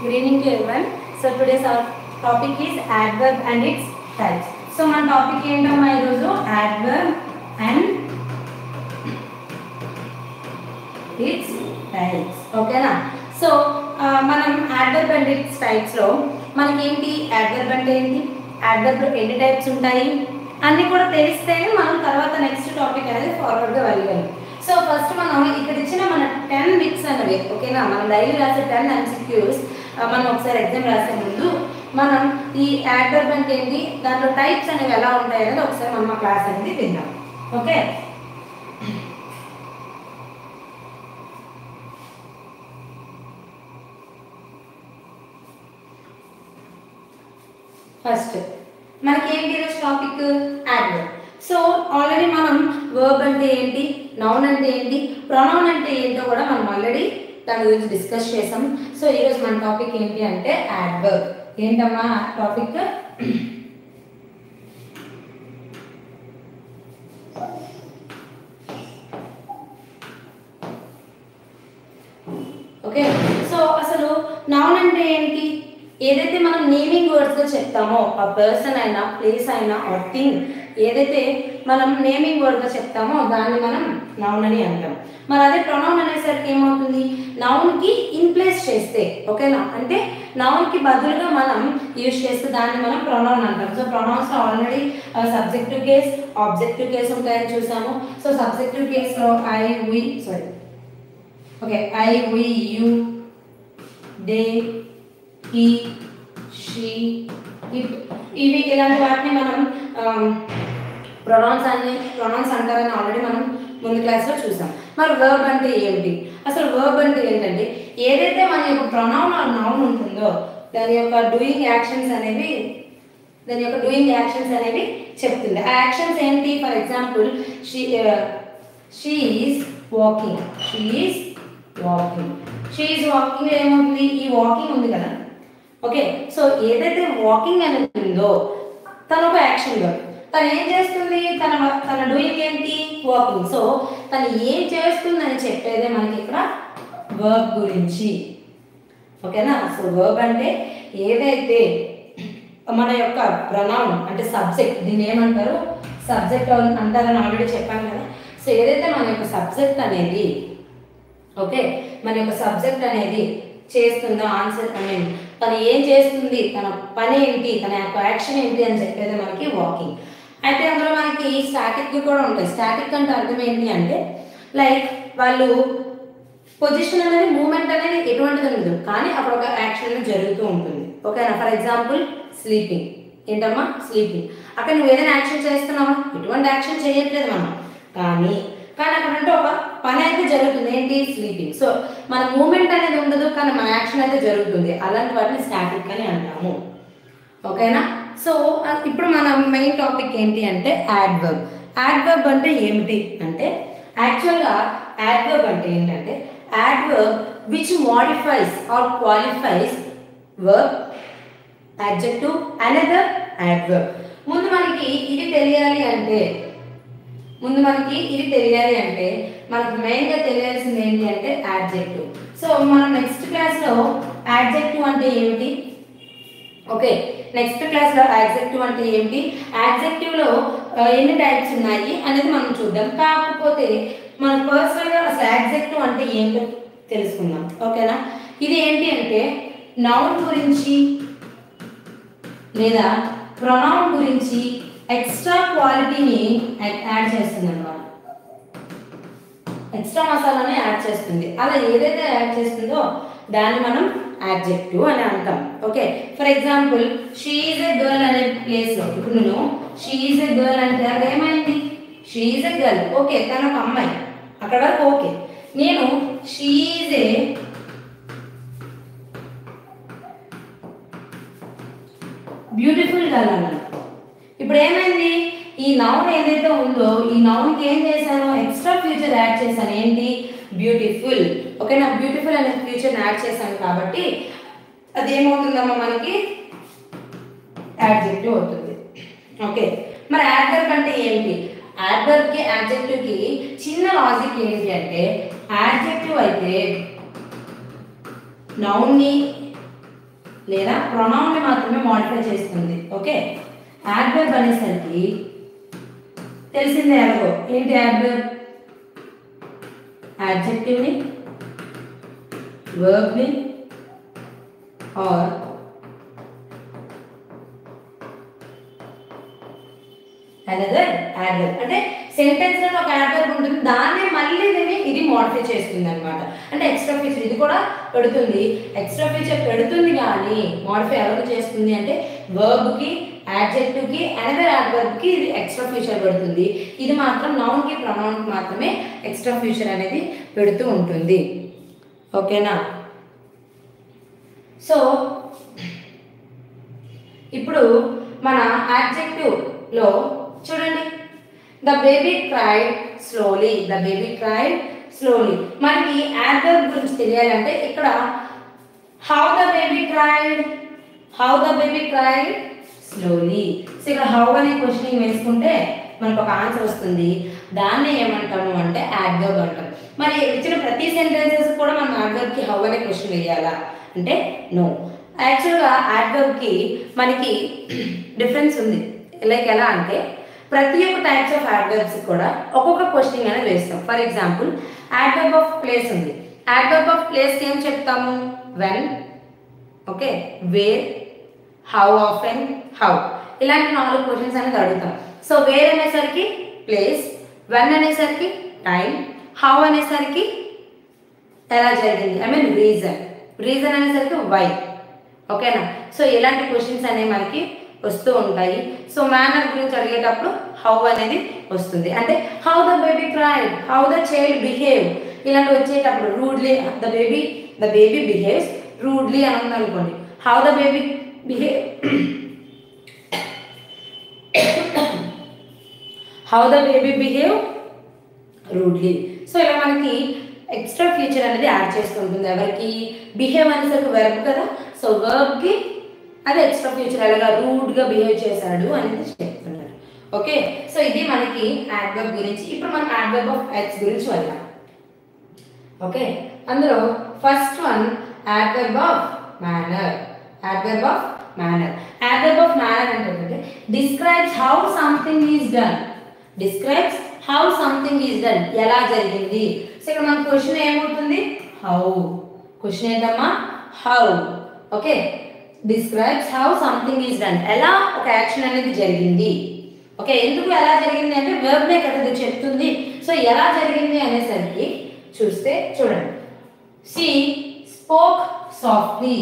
Good evening to everyone. So today's our topic is adverb and its types. So my topic adverb and its types. Okay na. So manam adverb and its types lo manaki enti adverb ante enti, adverb lo enti types untayi anni kuda telistene manam tarvata next topic anade forward ga valigalam. So first manam ikkada ichina mana 10 bits anave okay na manam daily rasa 10 MCQs manam okkari exam rasa mundu మనం ఈ adverb అంటే ఏంటి దాంట్లో types అనేవి ఎలా ఉంటాయి అనేది ఒకసారి మనం క్లాస్ అనేది విందాం. ఓకే ఫస్ట్ మనకి ఏంటి ఈరోజు టాపిక్ యాడ్వర్బ్. సో ఆల్రెడీ మనం వర్బ్ అంటే ఏంటి, నౌన్ అంటే ఏంటి, ప్రొనౌన్ అంటే ఏంటో కూడా మనం ఆల్రెడీ దాని గురించి డిస్కస్ చేసాం. సో ఈరోజు మన టాపిక్ ఏంటి అంటే యాడ్వర్బ్. ఏంటమ్మా టాపిక్? ఓకే, సో అసలు నౌన్ అంటే ఏంటి? ఏదైతే మనం నేమింగ్ వర్డ్స్ గా చెప్తామో ఆ పర్సన్ అయినా ప్లేస్ అయినా ఆర్ థింగ్ ఏదైతే మనం నేమింగ్ వర్డ్ గా చెప్తామో దాన్ని మనం నౌన్ అని అంటాం. మరి అదే ప్రొనౌన్ అనేసరికి ఏమవుతుంది, నౌన్ కి ఇన్ప్లేస్ చేస్తే ఓకేనా, అంటే నౌన్ కి బదులుగా మనం యూజ్ చేస్తే దాన్ని మనం ప్రొనౌన్ అంటాం. సో ప్రొనౌన్స్ లో already subjective case objective case ఉంటాయని చూసాము. సో సబ్జెక్టివ్ కేస్ లో I we you they he she it ఇవి ఇలాంటి వాటిని మనం ప్రొనౌన్స్ అంటారని ఆల్రెడీ మనం ముందు క్లాస్లో చూసాం. మరి వర్బ్ అంటే ఏమిటి? అసలు వర్బ్ అంటే ఏంటంటే ఏదైతే మన యొక్క ప్రొనౌన్ నౌన్ ఉంటుందో దాని యొక్క డూయింగ్ యాక్షన్స్ అనేవి చెప్తుంది. ఆ యాక్షన్స్ ఏంటి? For example she is walking ఏమవుతుంది, ఈ వాకింగ్ ఉంది కదా. ఓకే, సో ఏదైతే వాకింగ్ అనేది ఉందో తను ఒక యాక్షన్ వర్బ్. తను ఏం చేస్తుంది, తన డూయింగ్ ఏంటి, వాకింగ్. సో తను ఏం చేస్తుంది అని చెప్పేదే మనకి ఇక్కడ వర్బ్ గురించి. ఓకేనా, సో వర్బ్ అంటే ఏదైతే మన యొక్క ప్రొనౌన్ అంటే సబ్జెక్ట్, దీన్ని ఏమంటారు సబ్జెక్ట్ అంటారని ఆల్రెడీ చెప్పాను కదా. సో ఏదైతే మన యొక్క సబ్జెక్ట్ అనేది చేస్తుందో ఆన్సర్ అనేది తను ఏం చేస్తుంది, తన పని ఏంటి, తన యొక్క యాక్షన్ ఏంటి అని చెప్పేది మనకి వాకింగ్. అయితే అందులో మనకి స్టాటిక్ కూడా ఉంటాయి. స్టాటిక్ అంటే అర్థం ఏంటి అంటే లైక్ వాళ్ళు పొజిషన్ అనేది మూమెంట్ అనేది ఎటువంటిది ఉండదు, కానీ అక్కడ ఒక యాక్షన్ అనేది జరుగుతూ ఉంటుంది. ఓకేనా, ఫర్ ఎగ్జాంపుల్ స్లీపింగ్. ఏంటమ్మా స్లీపింగ్, అక్కడ నువ్వు ఏదైనా యాక్షన్ చేస్తున్నావా, ఎటువంటి యాక్షన్ చేయట్లేదు మనం, కానీ అక్కడంటే ఒక పని అయితే జరుగుతుంది, ఏంటి స్లీపింగ్. సో మన మూమెంట్ అనేది ఉండదు కానీ మన యాక్షన్ అయితే జరుగుతుంది, అలాంటి వాటిని స్టాటిక్ అని అంటాము. ఓకేనా, సో ఇప్పుడు మన మెయిన్ టాపిక్ ఏంటి అంటే యాడ్వర్బ్. యాడ్వర్బ్ అంటే ఏమిటి అంటే యాక్చువల్గా యాడ్వర్బ్ అంటే ఏంటంటే adverb which modifies or qualifies verb, adjective, another adverb. ముందు మనకి ఇది తెలియాలి అంటే మనకు మెయిన్గా తెలియాల్సింది ఏంటి అంటే యాడ్జెక్టివ్. సో మనం నెక్స్ట్ క్లాస్లో యాడ్జెక్టివ్ అంటే ఏమిటి, ఓకే యాడ్జెక్టివ్లో ఎన్ని టైప్స్ ఉన్నాయి అనేది మనం చూద్దాం. కాకపోతే మనం పర్సనల్గా అసలు యాడ్జెక్టివ్ అంటే ఏంటో తెలుసుకుందాం. ఓకేనా, ఇది ఏంటి అంటే నౌన్ గురించి లేదా ప్రొనౌన్ గురించి ఎక్స్ట్రా క్వాలిటీని యాడ్ చేస్తుంది అన్నమాట, ఎక్స్ట్రా మసాలాని యాడ్ చేస్తుంది. అలా ఏదైతే యాడ్ చేస్తుందో దాన్ని మనం యాడ్జెక్టివ్ అని అంటాం. Okay, for example she is a girl అనే ప్లేస్లో ఇప్పుడు నేను షీ ఈజ్ ఎ గర్ల్ అంటే అక్కడ ఏమైంది, she is a girl, okay తన ఒక అమ్మాయి, అక్కడ వరకు ఓకే. నేను she is a beautiful girl అన్నాను. ఇప్పుడు ఏమైంది, ఈ నౌన్ ఏదైతే ఉందో ఈ నౌన్కి ఏం చేశాను, ఎక్స్ట్రా ఫ్యూచర్ యాడ్ చేశాను, ఏంటి బ్యూటిఫుల్. ఓకే నా బ్యూటిఫుల్ అనే ఫ్యూచర్ని యాడ్ చేశాను కాబట్టి అది ఏమవుతుందమ్మా మనకి యాడ్జెక్టివ్ అవుతుంది. ఓకే, మరి యాడ్వర్బ్ అంటే ఏంటి? యాడ్వర్బ్కి యాడ్జెక్టివ్కి చిన్న లాజిక్ ఏంటి అంటే యాడ్జెక్టివ్ అయితే నౌన్ని లేదా pronoun ని మాత్రమే మోడిఫై చేస్తుంది. ఓకే, adverb అనేసరికి తెలిసిందే ఎలాగో. ఏంటి adverb? adjective ని, verb ని, or another adverb. అంటే సెంటెన్స్ లో ఒక adverb ఉంటుంది, దాన్ని మళ్ళీ ఇది మోడిఫై చేస్తుంది అన్నమాట. అంటే ఎక్స్ట్రా ఫీచర్ ఇది కూడా పెడుతుంది, ఎక్స్ట్రా ఫీచర్ పెడుతుంది కానీ మోడిఫై ఎవరు చేస్తుంది అంటే వర్బ్ కి, యాడ్జెక్టివ్ కి, అనదర్ యాడ్వర్బ్ కి ఇది ఎక్స్ట్రా ఫీచర్ పెడుతుంది. ఇది మాత్రం నౌన్ కి, ప్రొనౌన్ కి మాత్రమే ఎక్స్ట్రా ఫీచర్ అనేది పెడుతూ ఉంటుంది. ఓకేనా? సో ఇప్పుడు మన యాడ్జెక్టివ్ లో చూడండి, the baby cried slowly, the baby cried slowly. మనకి యాడ్వర్బ్ గురించి తెలియాలంటే ఇక్కడ how the baby cried, how the baby cried slowly. So ఇక్కడ హౌ అనే క్వశ్చనింగ్ వేసుకుంటే మనకు ఒక ఆన్సర్ వస్తుంది. దాన్ని ఏమంటాము అంటే యాడ్వర్బ్ అంటాం. మరి ఇచ్చిన ప్రతి సెంటెన్సెస్ కూడా మనం యాడ్వర్బ్కి హౌ అనే క్వశ్చన్ వేయాలా అంటే నో. యాక్చువల్గా యాడ్వర్బ్కి మనకి డిఫరెన్స్ ఉంది. లైక్ ఎలా అంటే ప్రతి ఒక్క టైప్స్ ఆఫ్ యాడ్వర్బ్స్ కూడా ఒక్కొక్క క్వశ్చనింగ్ అనేది వేస్తాం. For example adverb of place ఉంది. యాడ్వర్బ్ ఆఫ్ ప్లేస్కి ఏం చెప్తాము? When, okay, where, how often, how. ఇలాంటి 4 క్వశ్చన్స్ అనేది అడుగుతాం. సో వేర్ అనేసరికి ప్లేస్, వెన్ అనేసరికి టైం, హౌ అనేసరికి ఎలా జరిగింది, ఐ మీన్ రీజన్, రీజన్ అనేసరికి వై. ఓకేనా? సో ఇలాంటి క్వశ్చన్స్ అనేవి మనకి వస్తూ ఉంటాయి. సో మేనర్ గురించి అడిగేటప్పుడు హౌ అనేది వస్తుంది. అంటే how the baby cried, how the child behave, ఇలాంటి వచ్చేటప్పుడు rudely, the baby behaves rudely అని ఉంది అనుకోండి. How the baby behave, how the baby behave rudely. So ఇలా మనకి ఎక్స్ట్రా ఫీచర్ అనేది యాడ్ చేస్తూ ఉంటుంది. ఎవరికి? బిహేవ్ అనేసరికి వెర్బ్ కదా, సో వెర్బ్కి అది ఎక్స్ట్రా ఫ్యూచర్, అలాగా రూడ్గా బిహేవ్ చేశాడు అనేది చెప్తున్నారు. ఓకే, సో ఇది మనకి యాడ్వర్బ్ గురించి. ఇప్పుడు మనం యాడ్వర్బ్ ఆఫ్ యాక్ట్స్ గురించి వెళ్దాం. ఓకే, అందులో first one adverb of manner. Adverb of manner, adverb of manner అంటే describes how something is done, describes how something is done, ఎలా జరిగింది. సో ఇక్కడ మన క్వశ్చన్ ఏమవుతుంది? హౌ. క్వశ్చన్ ఏంటమ్మా? How. Okay, describes how something is done, ఎలా ఒక action అనేది జరిగింది. ఓకే, ఎందుకు ఎలా జరిగింది అంటే వెర్బ్నే కదా ఇది చెప్తుంది. సో ఎలా జరిగింది అనేసరికి చూస్తే చూడండి, she spoke softly,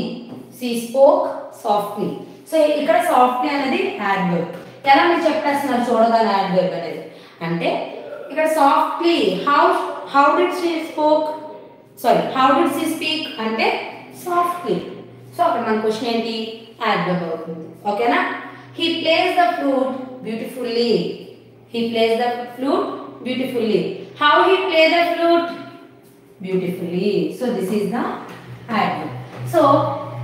she spoke softly. So ఇక్కడ సాఫ్ట్లీ అనేది యాడ్వర్బ్. ఎలా మీరు చెప్పేస్తున్నారు చూడగానే యాడ్వర్బ్ అనేది. అంటే ఇక్కడ softly, how did she speak అంటే సాఫ్ట్లీ. సో అక్కడ మన క్వశ్చన్ ఏంటి? యాడ్వర్బ్ అవుతుంది. ఓకేనా? He plays the flute beautifully, he plays the flute beautifully, how he play the flute beautifully. So this is adverb. So,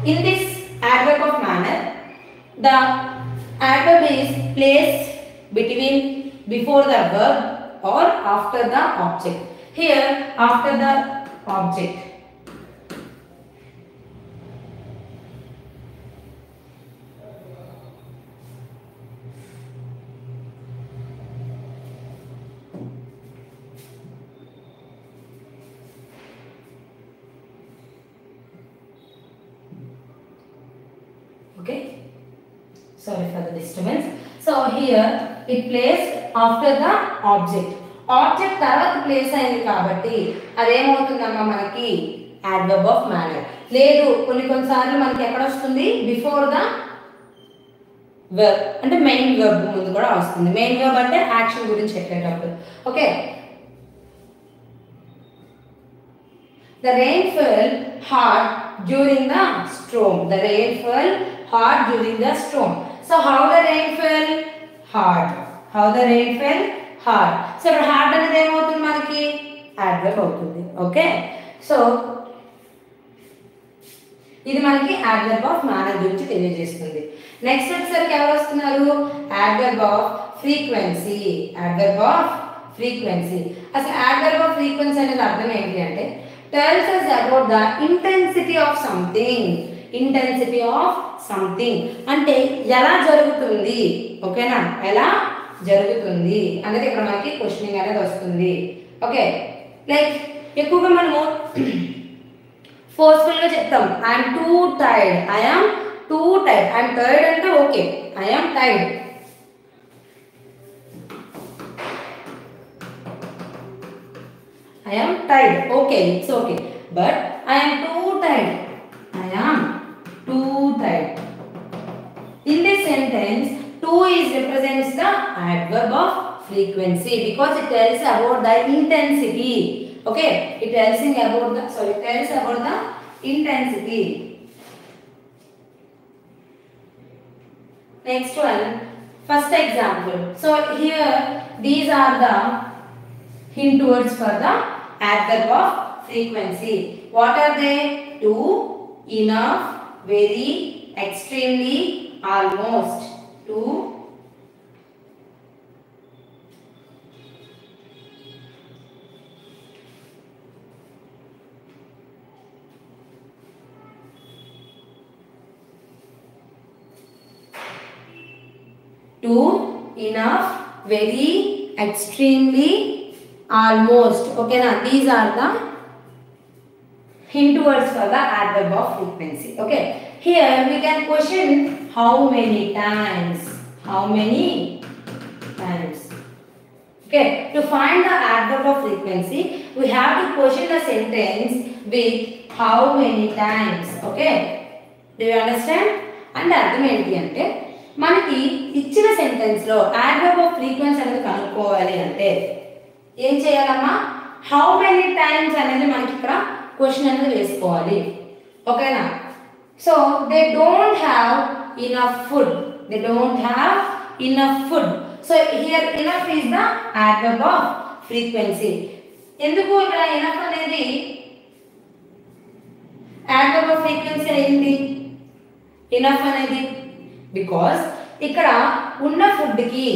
in this adverb of manner, the adverb is placed between, before the verb or after the object. Here, after the object. Okay, sorry for the disturbance. So here it placed after the object. Object తర్వాత place అయింది కాబట్టి అదేమవుతుందమ్మా మనకి adverb of manner. లేదు, కొన్నిసార్లు మనకి ఎక్కడ వస్తుంది? Before the verb, అంటే మెయిన్ వర్బ్ ముందు కూడా వస్తుంది. మెయిన్ వర్బ్ అంటే యాక్షన్ గురించి చెప్పేటప్పుడు. Okay, the rain fell hard during the storm, the rain fell hard during the storm. So how the rain fell hard, how the rain fell hard. So hard అనేది ఏమవుతుంది మనకి? adverb అవుతుంది. Okay, so ఇది మనకి adverb of manner గురించి తెలియజేస్తుంది. Next వచ్చేసరికి ఎవరు వస్తున్నారు? adverb of frequency, adverb of frequency. అసలు adverb of frequency అనేది అర్థం ఏంటి అంటే tells us about the intensity of something. intensity of something. Ante yala jarugutundi. Okay na? Yala jarugutundi. Anade ikkada manaki questioning anade vastundi. Okay. Like ekkuva manamu forceful ga cheptam. I am too tired. I am too tired. I am tired ante okay. I am tired. I am tired. Okay, it's okay. But I am too tired. I am too tired. In this sentence, too is represents the adverb of frequency because it tells about the intensity. Okay, it tells about the intensity. Next one, first example. So here these are the hint words for the adverb of frequency. What are they? Too, enough, very, extremely, almost. Too, enough, very, extremely, almost. Okay now, these are the hint words for the adverb of frequency. Okay, here we can question how many times. How many times? Okay, to find the adverb of frequency, we have to question the sentence with how many times. Okay, do you understand? And ante manaki ichina sentence lo adverb of frequency anadu kanukovali ante ఏం చేయాలమ్మా how many times అనేది మనకి ఇక్కడ question అనేది వేసుకోవాలి. ఓకేనా? So they don't have enough food. They don't have enough food. So here enough is the adverb of frequency. ఎందుకు ఇక్కడ ఇనఫ్ అనేది అడ్వర్బ్ ఆఫ్ ఫ్రీక్వెన్సీ అయింది ఇనఫ్ అనేది? బికాస్ ఇక్కడ ఉన్న ఫుడ్కి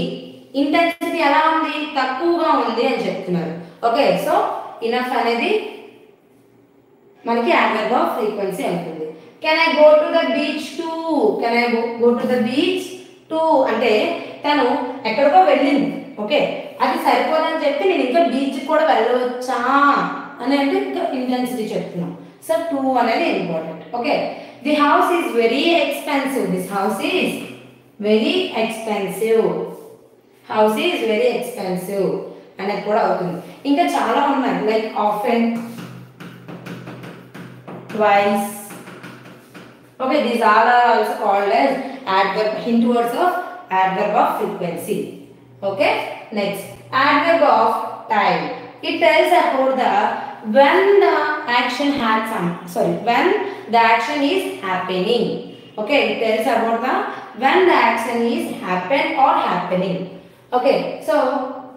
ఇంటెన్సిటీ ఎలా ఉంది? తక్కువగా ఉంది అని చెప్తున్నారు. ఓకే, సో ఇనఫ్ అనేది మనకి అడ్వర్బ్ ఆఫ్ ఫ్రీక్వెన్సీ అవుతుంది. Can I go to the beach too? Can I go to the beach too అంటే తను ఎక్కడికో వెళ్ళింది. ఓకే, అది సరిపోదని చెప్పి నేను ఇంకా బీచ్ కూడా వెళ్ళవచ్చా అని అంటే ఇంకా ఇంటెన్సిటీ చెప్తున్నాం. సో టూ అనేది important. Okay, the house is very expensive. This house is very expensive. House is very expensive అనేది కూడా అవుతుంది. ఇంకా చాలా ఉన్నాయి like often, twice. Okay, these all are also called as adverb, hint words of adverb of frequency. Okay, next, adverb of time. It tells about the when the action is happening. Okay, it tells about the when the action is happened or happening. Okay, so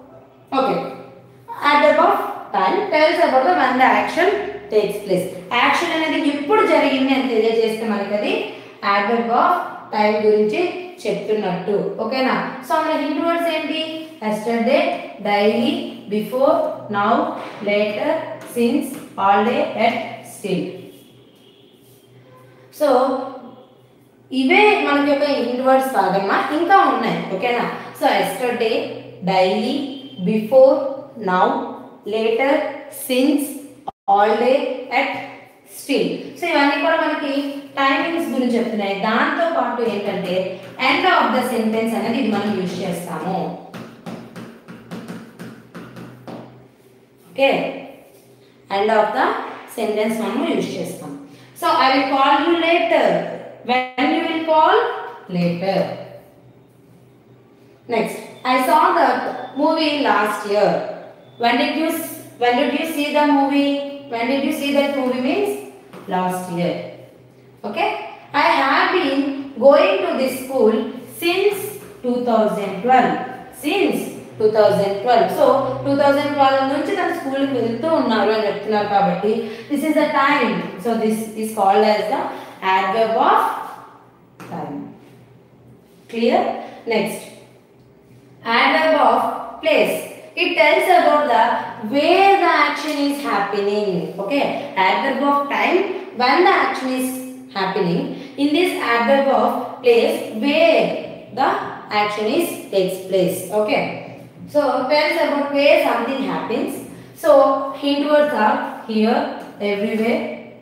adverb of time tells about the when the action takes place. Action ఎప్పుడు జరిగింది అని తెలియజేస్తే మనకి అది adverb of time గురించి చెప్తున్నట్టు. ఓకేనా? So మన హింట్ వర్డ్స్ ఏంటి? yesterday, daily, before, now, later, since, all day, at, still. So ఇవే మనకి ఒక హింట్ వర్డ్స్ కాదమ్మా, ఇంకా ఉన్నాయి. ఓకేనా? So yesterday, daily, before, now, later, since, all day, at, still. So ఇవన్నీ కూడా మనకి టైమింగ్స్ గురించి చెప్తున్నాయి. దాంతో పాటు ఏంటంటే ఎండ్ ఆఫ్ ద సెంటెన్స్ అనేది ఇది మనం యూజ్ చేస్తాము. Okay, end of the sentence మనము యూజ్ చేస్తాం. So I will call you later. When you will call later. Next, I saw the movie last year. When did you see the movie? When did you see that movie means last year. Okay. I have been going to this school since 2012. Since 2012. So 2012 nunchi tanu school ki velutoo unnaru ani cheptunnaru kabatti this is the time. So this is called as the adverb of time. Clear? Next, adverb of place. It tells about the where the action is happening. Okay, adverb of time when the action is happening in this adverb of place where the action is takes place. Okay. So tells about where something happens. So hint words are here, everywhere,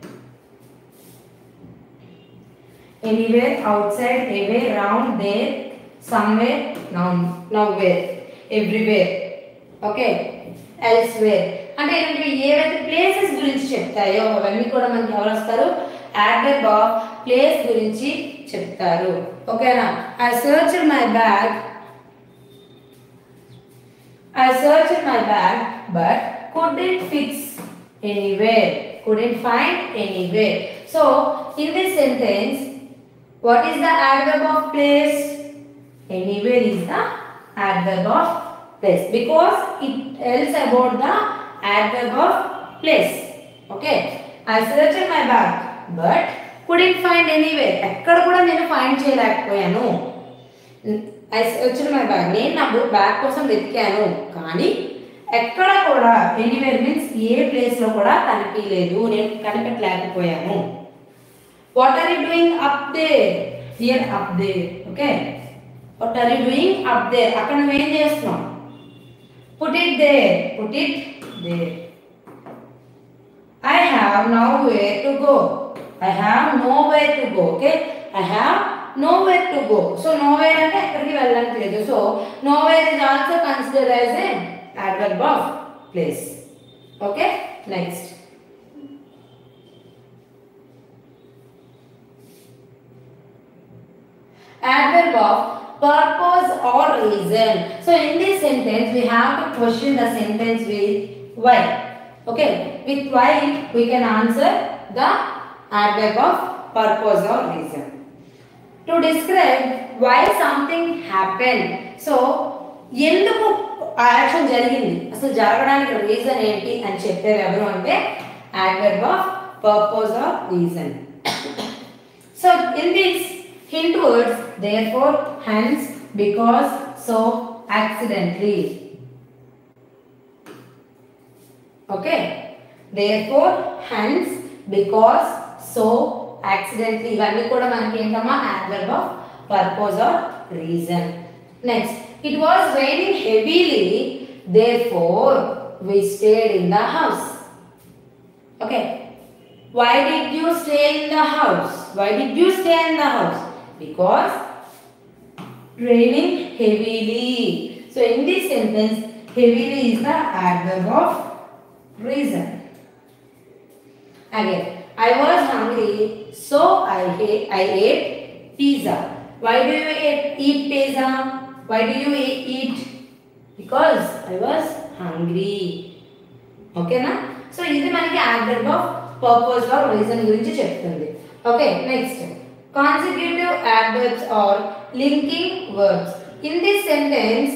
anywhere, outside, away, round, there, somewhere, nowhere, everywhere. Okay. Elsewhere. And even places gurinchi cheptayo avanni kuda manaki evaru vastaru adverb of place gurinchi cheptaru. Okay na, I searched my bag but couldn't find anywhere. So in this sentence, what is the adverb of place? Anywhere is the adverb of place because it tells about the adverb of place. Okay. I searched my bag but couldn't find anywhere. Ekkada kuda nenu find cheyalekpoyanu. I searched my bag. Nenu na bag kosam vetkanu kaani ekkada kuda, anywhere means a place lo kuda kanipaledu, nenu kanipetlapoyanu. What are you doing up there? Here up there. Okay. What are you doing up there? Akkada nu em chestunnav? Put it there. There. I have nowhere to go. Okay. I have nowhere to go. So nowhere ante ekkadiki vellanante ledhu. So nowhere is also considered as an adverb of place. Okay. Next. Adverb of purpose or reason. So in this sentence we have to question the sentence with why. Okay, with why we can answer the adverb of purpose or reason. To describe why something happened. So, enduku action jarigindi, asalu jaraganiki reason enti ani cheptaru evaru ante adverb of purpose or reason. So, in this hint words, therefore, hence, because, so, accidentally. Okay, therefore, hence, because, so, accidentally. Ivanni kuda manaki entama adverb of purpose or reason. Next, it was raining heavily, therefore we stayed in the house. Okay, why did you stay in the house? Because raining heavily. So in this sentence, heavily is the adverb of reason. Again, I was hungry, so I ate pizza. Why do you eat pizza? Because I was hungry. Okay, na? So, this is the adverb of purpose or reason. Okay, next. Consecutive adverbs or linking verbs. In this sentence,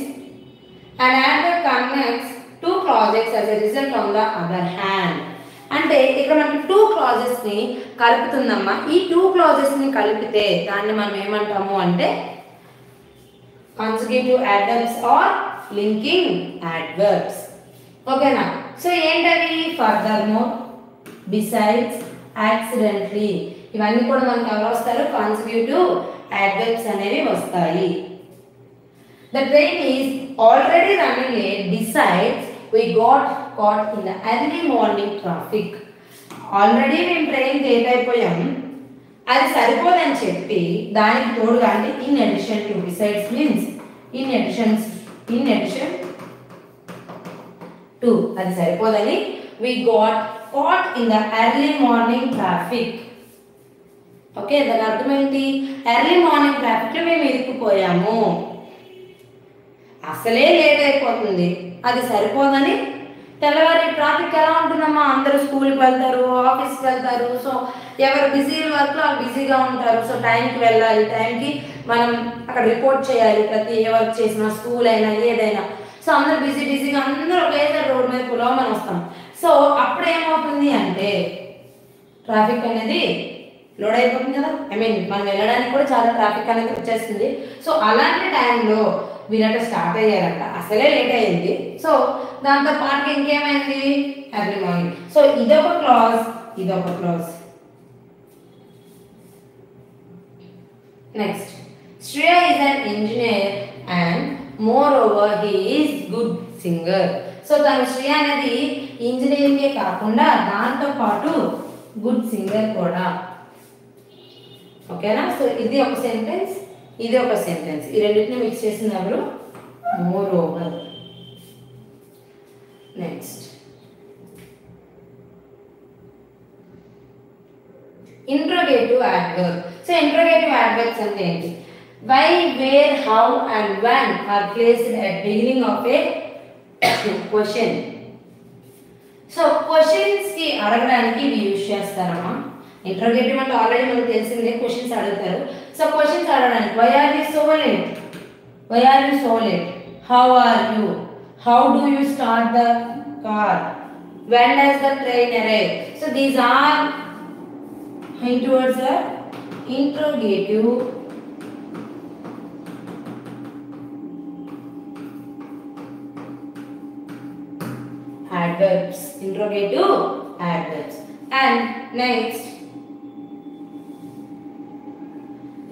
an adverb connects two clauses as a result on the other hand. And they economic two clauses ni kaliputundamma. E two clauses ni kalipite danni manam em antamu ante consecutive adverbs or linking adverbs. Okay na. So entavi furthermore, besides, accidentally. Ivanni kuda manaku evaru vastaru consecutive adverbs anevi vastayi. The train is already running late, besides we got caught in the early morning traffic. Already we train late ayipoyam, adi saripodani cheppi daniki todu gaani in addition to, besides means in addition to adi saripodani, we got caught in the early morning traffic. Okay, dani artham enti? Early morning traffic lo memu irukkupoyamu, asale late ayipotundi, అది సరిపోదని తెల్లవారి traffic ఎలా ఉంటుందమ్మా, అందరూ స్కూల్కి వెళ్తారు, ఆఫీస్కి వెళ్తారు, so ఎవరు బిజీ వర్క్లో బిజీగా ఉంటారు, సో టైంకి వెళ్ళాలి, టైంకి మనం అక్కడ రిపోర్ట్ చేయాలి, ప్రతి ఏ వర్క్ చేసినా, స్కూల్ అయినా ఏదైనా, సో అందరూ బిజీగా అందరూ ఒకేసారి రోడ్ మీద పొలం మనం వస్తాం, సో అప్పుడు ఏమవుతుంది అంటే ట్రాఫిక్ అనేది లోడ్ అయిపోతుంది కదా, ఐ మీన్ మనం వెళ్ళడానికి కూడా చాలా ట్రాఫిక్ అనేది వచ్చేస్తుంది. సో అలాంటి టైంలో వీళ్ళట స్టార్ట్ అయ్యారంట, అసలే లేట్ అయింది, సో దాంతో పాటు ఇంకేమైంది ఎర్లీ మార్నింగ్. సో ఇదొక clause Next, Shreya is an engineer and moreover he is good singer. So, then Shreya is engineer and good singer. Okay, na? So, this is a sentence, this is a sentence. This is a mix. Moreover. Next. Interrogative adverb. So, interrogative adverbs are named. Why, where, how and when are placed at beginning of a question. So, questions ki araganiki we use chestarama. Interrogative ante already manaku telisindi questions adutaru. So, questions araganiki. Why are you so late? Why are you so late? How are you? How do you start the car? When does the train arrive? So, these are hint towards the interrogative adverbs. Interrogative adverbs. And next,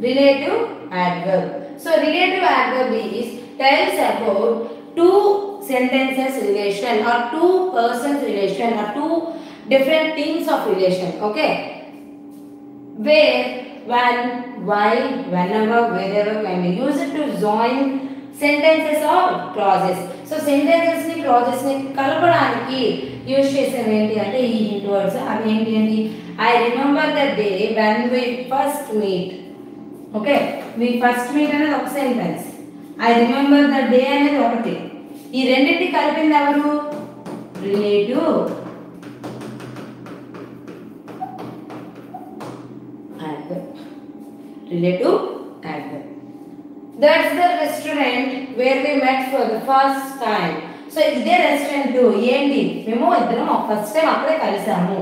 relative adverb. So, relative adverb is tells about two sentences relation or two persons relation or two different things of relation. Okay. Where, when, why, whenever, wherever can be used to join sentences or clauses. So, sentences ni clauses ni kalapadaniki use chesam enti ante ee hint words avi enti andi. I remember the day when we first meet. Okay, we first meet anedi oka sentence. I remember the day anedi okati. Ee rendinti kalipindi evaru? Relative adverb. Relative adverb. That's the restaurant where we met for the first time. So, this restaurant too. Yendi. Memo idram first time apre kalisamu.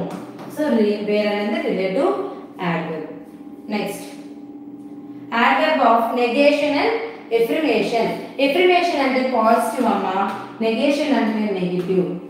So, where and the relative adverb. Next, adverb of negation and affirmation. Affirmation and positive amma. Negation and negative.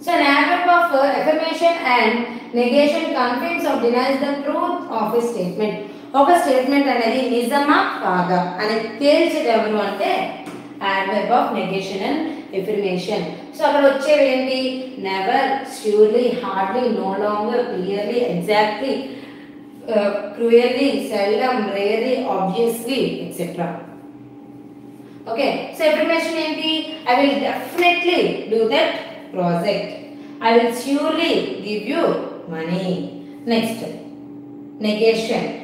So, an adverb of affirmation and negation confirms or denies the truth of a statement. Of a statement anedi nizama kaga and telichedaru ante adverb of negation and affirmation. So, akada vachchevi enti never, surely, hardly, no longer, clearly, exactly, cruelly, seldom, rarely, obviously, etc. Okay, so affirmation enti I will definitely do that project. I will surely give you money. Next, negation.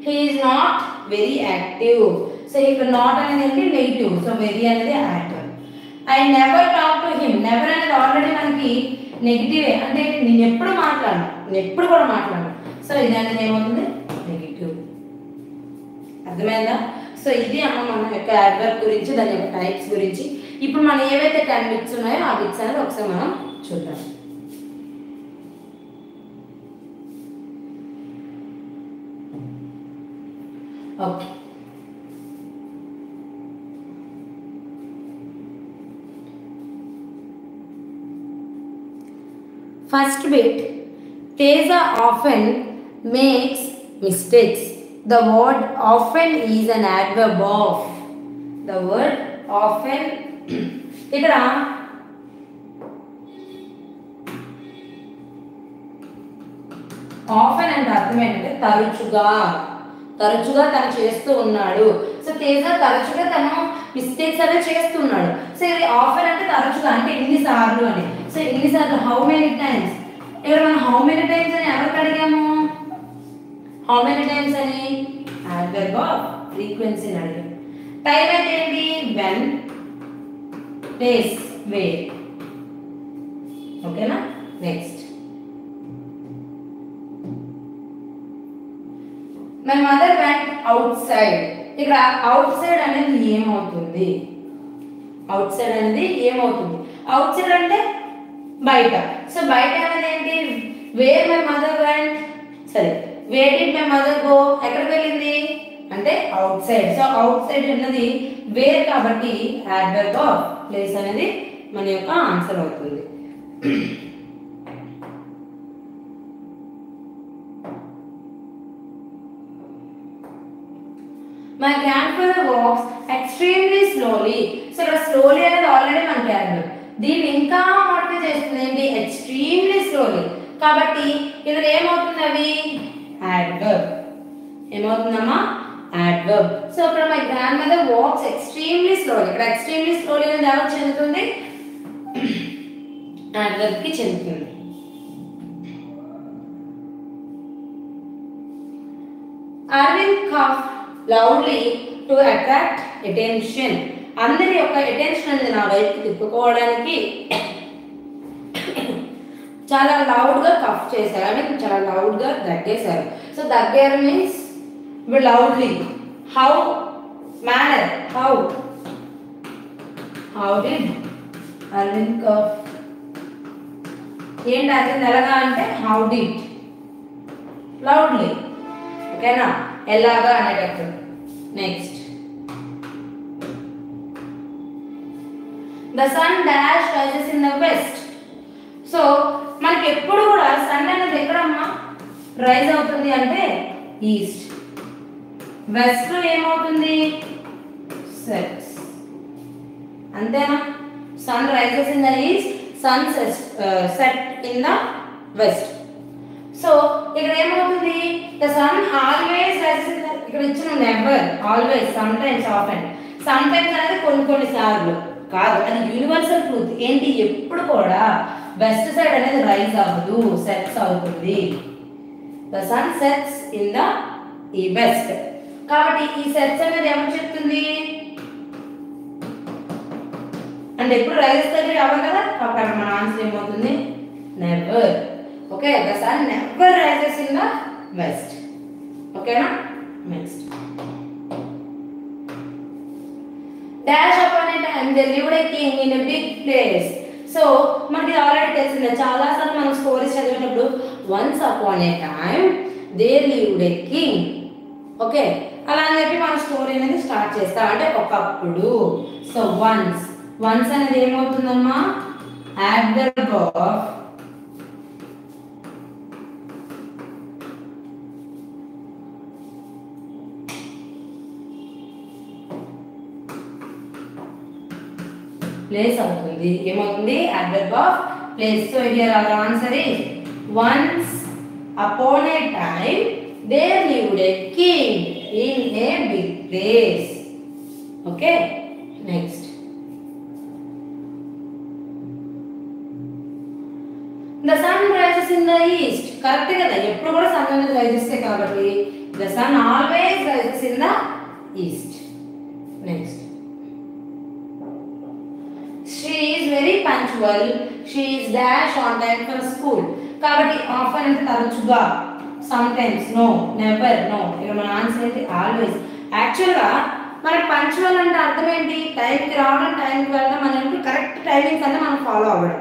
He is not very active. So, if not anything negative, so very another active. I never talk to him. Never and already monkey negative. And then you never talk. Never talk. So, this is negative. That's so, this is the adverb gurinchi, the types gurinchi. ఇప్పుడు మనం ఏవైతే 10 bits ఉన్నాయో ఆ bits అనేది ఒకసారి మనం చూద్దాం. Okay, first bit, Teja often makes mistakes. The word often is an adverb of. The word often ఇక్కడ ఆఫెన్ అంటే అర్థం ఏంటంటే తరచుగా, తరచుగా తను చేస్తూ ఉన్నాడు. సో తేజ తరచుగా తను మిస్టేక్స్ అనే చేస్తున్నాడు. సో ఇది ఆఫెన్ అంటే తరచుగా అంటే ఎన్నిసార్లు అని. సో ఎన్నిసార్లు, హౌ మెనీ టైమ్స్. ఇక్కడ మనం హౌ మెనీ టైమ్స్ అని ఎవరికి అడిగాము? హౌ మెనీ టైమ్స్ అని adverb of frequency అని అడిగాము. టైం అయితే ఏంటి? వెన్, place, where. Okay na? Next. My mother went outside. Ikkada outside anedi em avutundi? Outside anedi em avutundi? Outside ante bayata. So bayata anedi enti? Where my mother went? Sorry, where did my mother go? Ekkada velindi ante outside. So outside anedi where kabatti adverb of place అనేది మన యొక్క answer అవుతుంది. My grandfather walks extremely slowly. So, slowly and already man carry. Then, what we do? Extremely slowly. Kabatti, this is adverb. So, my grandmother walks extremely slowly. Extremely slowly is adverb. Arvind coughed loudly to attract attention. అందరి యొక్క attention నా వైపు తిప్పుకోవడానికి చాలా loud గా cough చేశారు. అంటే చాలా loud గా దగ్గేశారు. సో దగ్గేరు means loudly. How manner how how did Aravind cough ఏంటి అరవింద్ ఎలాగా అంటే హౌ డిడ్ లౌడ్లీ. ఓకేనా, ఎలాగా అనేటప్పుడు. Next, the sun dash rises in the west. So మనకి ఎప్పుడు కూడా సన్ అనేది ఎక్కడమ్మా రైజ్ అవుతుంది అంటే ఈస్ట్. వెస్ట్ లో ఏమవుతుంది? సెట్స్. అంతేనా? Sun rises in the east, sun set in the west. So ఇక్కడ ఏమవుతుంది? The sun always rises in the, ఇక్కడ ఇచ్చిన never, always, sometimes, often. Sometimes అనేది కొన్ని సార్లు కాదు, అది యూనివర్సల్ ట్రూత్. ఏంటి? ఎప్పుడు కూడా వెస్ట్ సైడ్ అనేది రైజ్ అవ్వదు, సెట్స్ అవుతుంది. The sun sets in the west. కాబట్టి ఈ సెట్స్ అనేది ఏమని చెప్తుంది అంటే ఎప్పుడు రైజ్ దగ్గర అవ్వం కదా. కాబట్టి మన ఆన్సర్ ఏమవుతుంది? Never. Okay, the sun never rises in the west. ఓకేనా? Next, dash upon a time they lived a king in a big place. So మనకి ఆల్రెడీ తెలిసిందే, చాలా సార్లు మనం స్టోరీస్ చదివేటప్పుడు once upon a time they lived a king. Okay, అలా అని చెప్పి మనం స్టోరీ అనేది స్టార్ట్ చేస్తాం. అంటే ఒకప్పుడు. సో వన్స్, వన్స్ అనేది ఏమవుతుందమ్మా? adverb of place అవుతుంది. ఏమవుతుంది? adverb of place. So here our answer is once upon a time there lived a king in a big place. Okay, next, the sun rises in the east. Correct కదా? ఎప్పుడు కూడా sun అనేది rise చేస్తే కాబట్టి the sun always rises in the east. Next, she is very punctual. She is dash on time for school. కాబట్టి often అంటే తరచుగా, sometimes, no, never, no. ఇక్కడ మన ఆన్సర్ ఏంటి? ఆల్వేస్. యాక్చువల్గా మనకి పంచువల్ అంటే అర్థం ఏంటి? టైంకి రావడం, టైంకి వెళ్ళడం, మనకి కరెక్ట్ టైమింగ్స్ అన్నీ మనం ఫాలో అవ్వడం.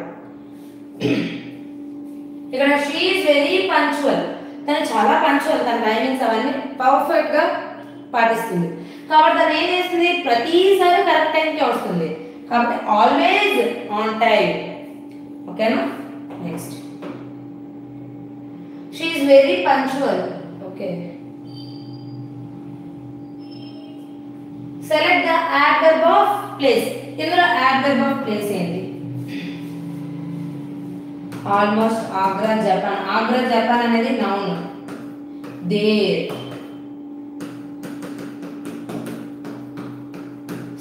ఇక్కడ she is very punctual, తను చాలా పంచువల్, తన టైమింగ్స్ అవన్నీ పర్ఫెక్ట్గా పాటిస్తుంది. కాబట్టి తను ఏం చేస్తుంది? ప్రతిసారి కరెక్ట్ టైంకి వస్తుంది. కాబట్టి ఆల్వేస్ ఆన్ టైం. ఓకేనా? Next, she is very punctual. Okay, select the adverb of place. ఇందులో అడ్వర్బ్ ఆఫ్ ప్లేస్ ఏంటి? Almost Agra Japan. Agra Japan అనేది noun. There,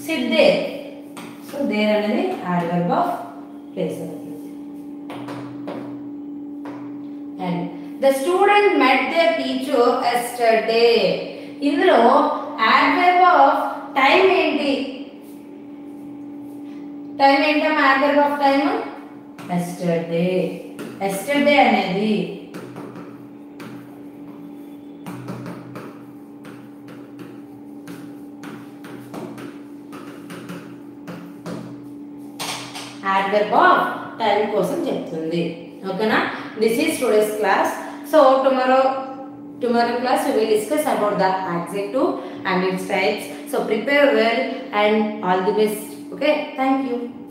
sit there. So there అనేది adverb of place. And the student met their teacher yesterday. ఇందులో adverb of time ఏంటి? Time ఏంటమ్మా adverb of time? yesterday. yesterday అనేది adverb of time కోసం చెప్తుంది. ఓకేనా? This is today's class. So tomorrow class we will discuss about the adjective and its types. So prepare well and all the best. Okay, thank you.